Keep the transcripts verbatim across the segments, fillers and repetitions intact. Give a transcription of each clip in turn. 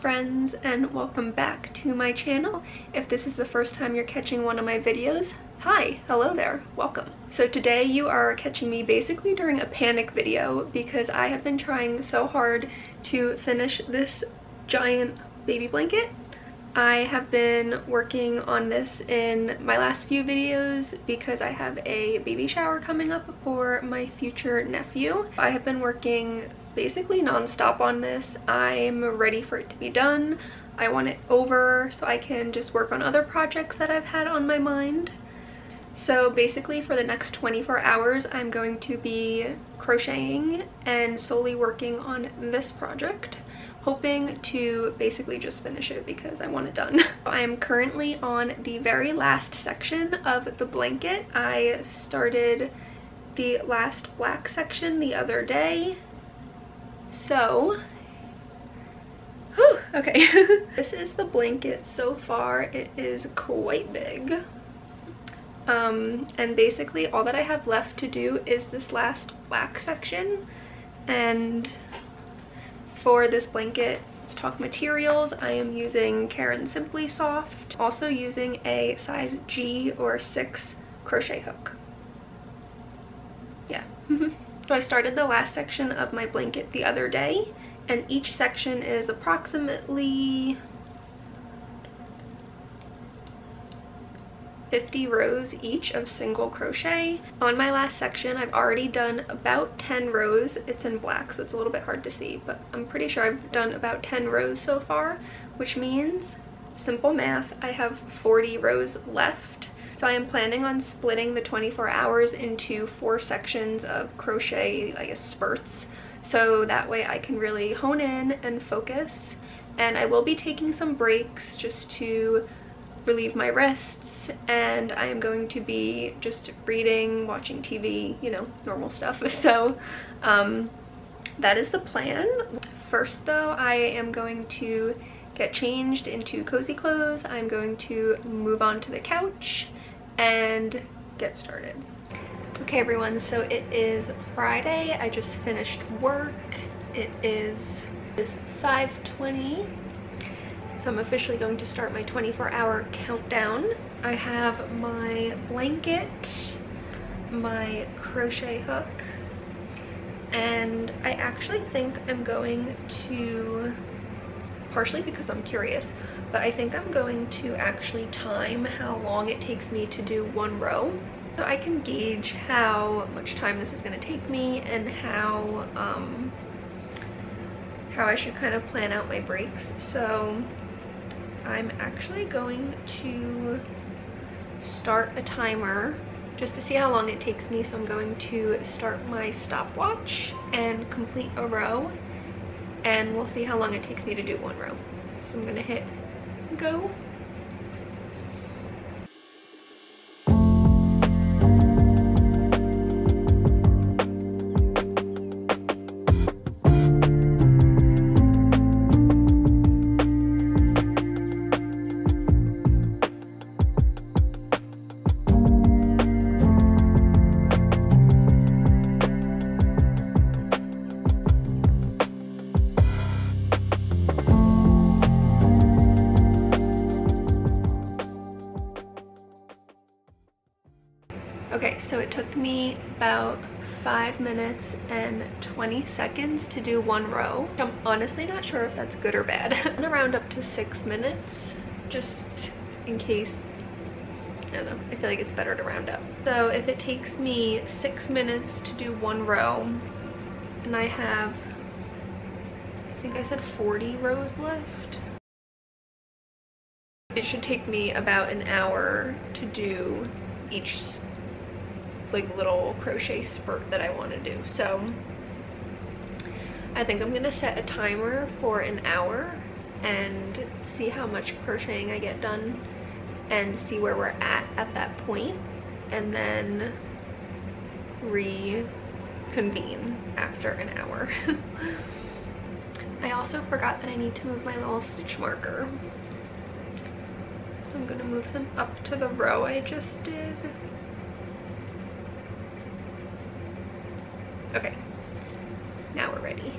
Friends, and welcome back to my channel. If this is the first time you're catching one of my videos, hi, hello there, welcome. So today you are catching me basically during a panic video because I have been trying so hard to finish this giant baby blanket. I have been working on this in my last few videos because I have a baby shower coming up for my future nephew. I have been working basically non-stop on this. I'm ready for it to be done. I want it over so I can just work on other projects that I've had on my mind. So basically for the next twenty-four hours I'm going to be crocheting and solely working on this project, hoping to basically just finish it because I want it done. I am currently on the very last section of the blanket. I started the last black section the other day. So, whew, okay. This is the blanket so far. It is quite big. Um, and basically all that I have left to do is this last black section. And for this blanket, let's talk materials. I am using Caron Simply Soft, also using a size G or six crochet hook. Yeah. So I started the last section of my blanket the other day, and each section is approximately fifty rows each of single crochet. On my last section, I've already done about ten rows. It's in black, so it's a little bit hard to see, but I'm pretty sure I've done about ten rows so far, which means, simple math, I have forty rows left. So I am planning on splitting the twenty-four hours into four sections of crochet, I guess, spurts. So that way I can really hone in and focus. And I will be taking some breaks just to relieve my wrists. And I am going to be just reading, watching T V, you know, normal stuff. So um, that is the plan. First though, I am going to get changed into cozy clothes. I'm going to move on to the couch and get started. Okay everyone, so it is Friday. I just finished work. It is, is five twenty, so I'm officially going to start my twenty-four hour countdown. I have my blanket, my crochet hook, and I actually think I'm going to, partially because I'm curious, but I think I'm going to actually time how long it takes me to do one row so I can gauge how much time this is going to take me and how um, how I should kind of plan out my breaks. So I'm actually going to start a timer just to see how long it takes me. So I'm going to start my stopwatch and complete a row, and we'll see how long it takes me to do one row. So I'm gonna hit go. Me about five minutes and twenty seconds to do one row. I'm honestly not sure if that's good or bad. I'm gonna round up to six minutes, just in case, I don't know, I feel like it's better to round up. So if it takes me six minutes to do one row and I have, I think I said forty rows left, it should take me about an hour to do each like little crochet spurt that I want to do. So I think I'm gonna set a timer for an hour and see how much crocheting I get done and see where we're at at that point, and then reconvene after an hour. I also forgot that I need to move my little stitch marker. So I'm gonna move them up to the row I just did. Okay, now we're ready.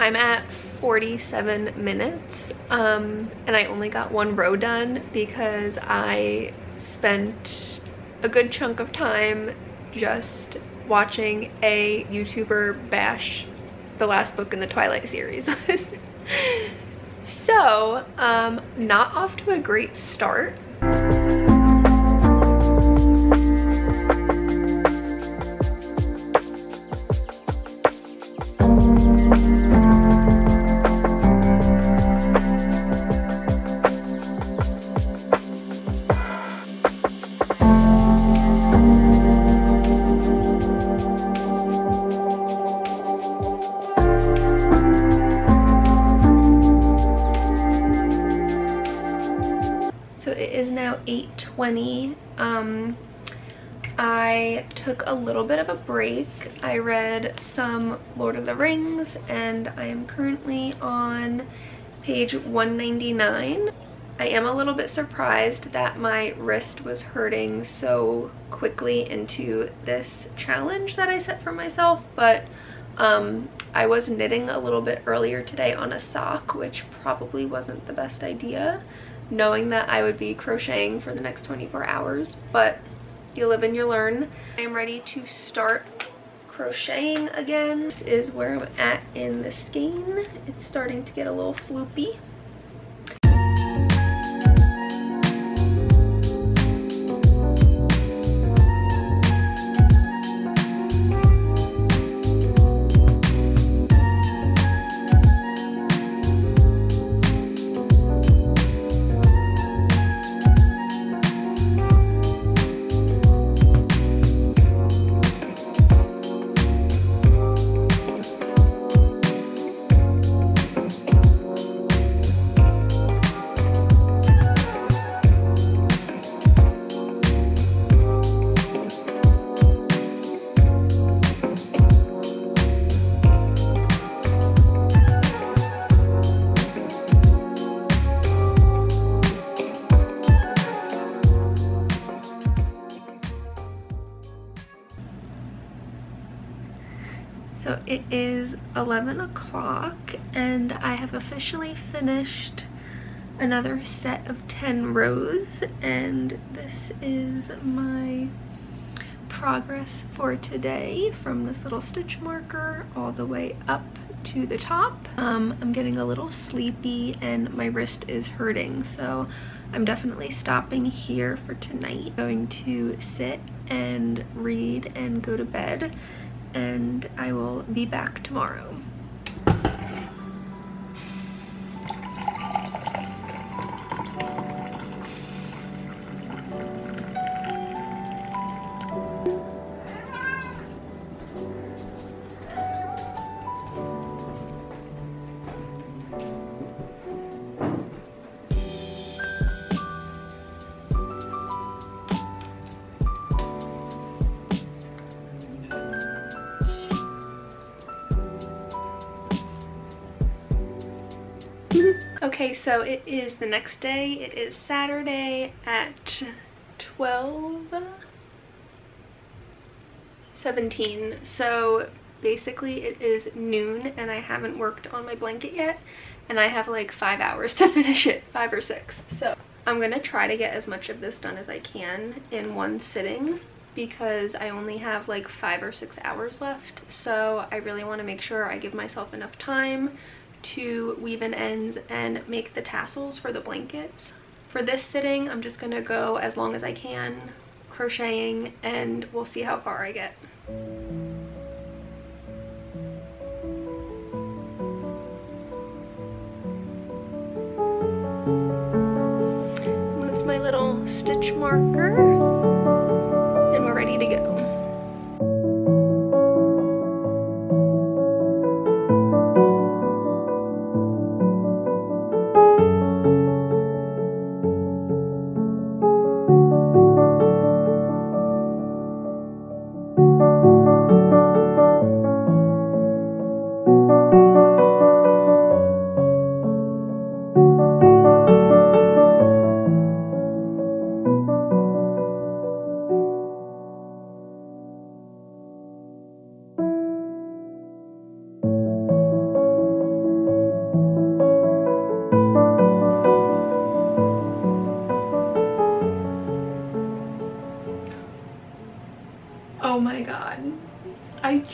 I'm at forty-seven minutes um, and I only got one row done because I spent a good chunk of time just watching a YouTuber bash the last book in the Twilight series. So, um, not off to a great start. eight twenty. um I took a little bit of a break. I read some Lord of the Rings and I am currently on page one ninety-nine. I am a little bit surprised that my wrist was hurting so quickly into this challenge that I set for myself, but um I was knitting a little bit earlier today on a sock, which probably wasn't the best idea, knowing that I would be crocheting for the next twenty-four hours, but you live and you learn. I am ready to start crocheting again. This is where I'm at in the skein. It's starting to get a little floopy. So it is eleven o'clock and I have officially finished another set of ten rows, and this is my progress for today from this little stitch marker all the way up to the top. Um, I'm getting a little sleepy and my wrist is hurting, so I'm definitely stopping here for tonight. I'm going to sit and read and go to bed, and I will be back tomorrow. Okay, so it is the next day. It is Saturday at twelve seventeen. So basically it is noon and I haven't worked on my blanket yet, and I have like five hours to finish it, five or six. So I'm gonna try to get as much of this done as I can in one sitting, because I only have like five or six hours left. So I really want to make sure I give myself enough time to weave in ends and make the tassels for the blankets. For this sitting, I'm just gonna go as long as I can crocheting, and we'll see how far I get. Moved my little stitch marker and we're ready to go.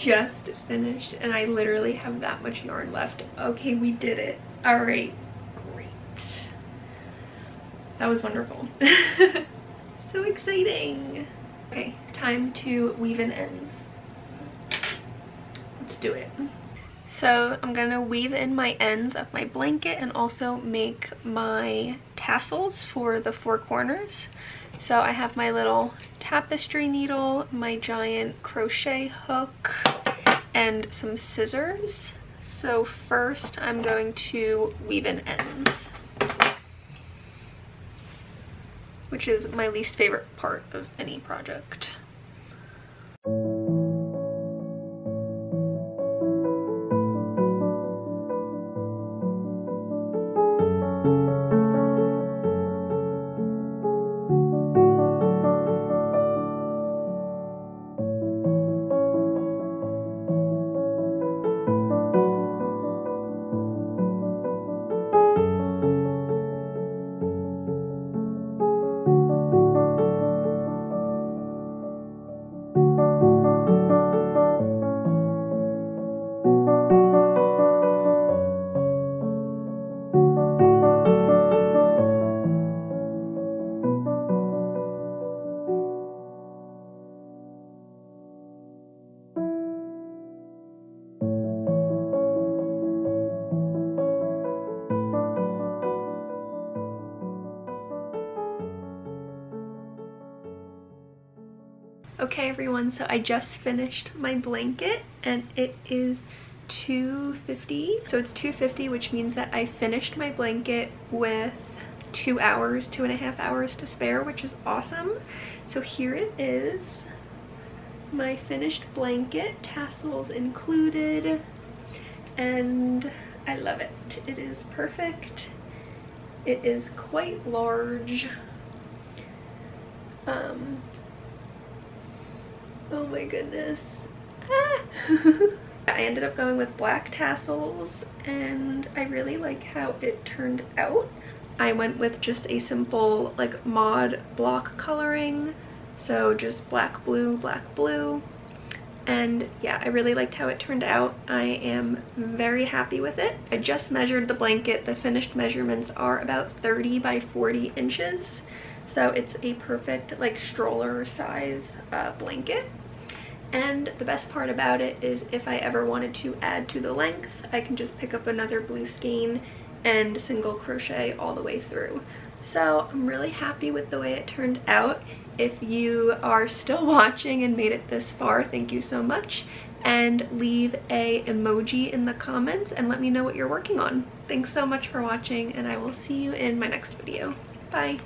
just finished and I literally have that much yarn left. Okay, we did it. All right, great. That was wonderful. So exciting. Okay, time to weave in ends. Let's do it. So I'm gonna weave in my ends of my blanket and also make my tassels for the four corners. So I have my little tapestry needle, my giant crochet hook, and some scissors. So first I'm going to weave in ends, which is my least favorite part of any project. Okay everyone, so I just finished my blanket and it is two fifty. So it's two fifty, which means that I finished my blanket with two hours, two and a half hours to spare, which is awesome. So here it is, my finished blanket, tassels included, and I love it. It is perfect. It is quite large. Um, Oh my goodness. Ah. I ended up going with black tassels and I really like how it turned out. I went with just a simple like mod block coloring, so just black, blue, black, blue, and yeah, I really liked how it turned out. I am very happy with it. I just measured the blanket. The finished measurements are about thirty by forty inches. So it's a perfect like stroller size uh, blanket. And the best part about it is if I ever wanted to add to the length, I can just pick up another blue skein and single crochet all the way through. So I'm really happy with the way it turned out. If you are still watching and made it this far, thank you so much. And leave a emoji in the comments and let me know what you're working on. Thanks so much for watching and I will see you in my next video. Bye.